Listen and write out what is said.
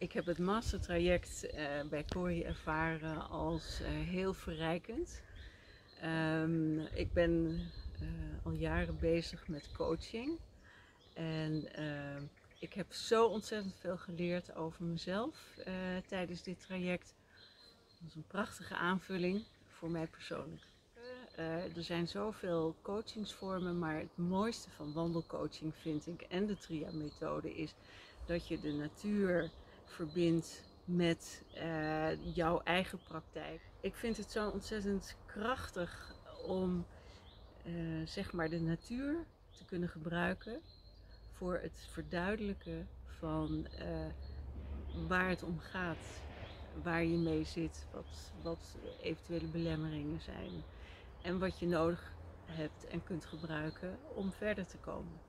Ik heb het mastertraject bij Corrie ervaren als heel verrijkend. Ik ben al jaren bezig met coaching en ik heb zo ontzettend veel geleerd over mezelf tijdens dit traject. Dat is een prachtige aanvulling voor mij persoonlijk. Er zijn zoveel coachingsvormen, maar het mooiste van wandelcoaching vind ik en de TRIA-methode is dat je de natuur verbindt met jouw eigen praktijk. Ik vind het zo ontzettend krachtig om zeg maar de natuur te kunnen gebruiken voor het verduidelijken van waar het om gaat, waar je mee zit, wat eventuele belemmeringen zijn en wat je nodig hebt en kunt gebruiken om verder te komen.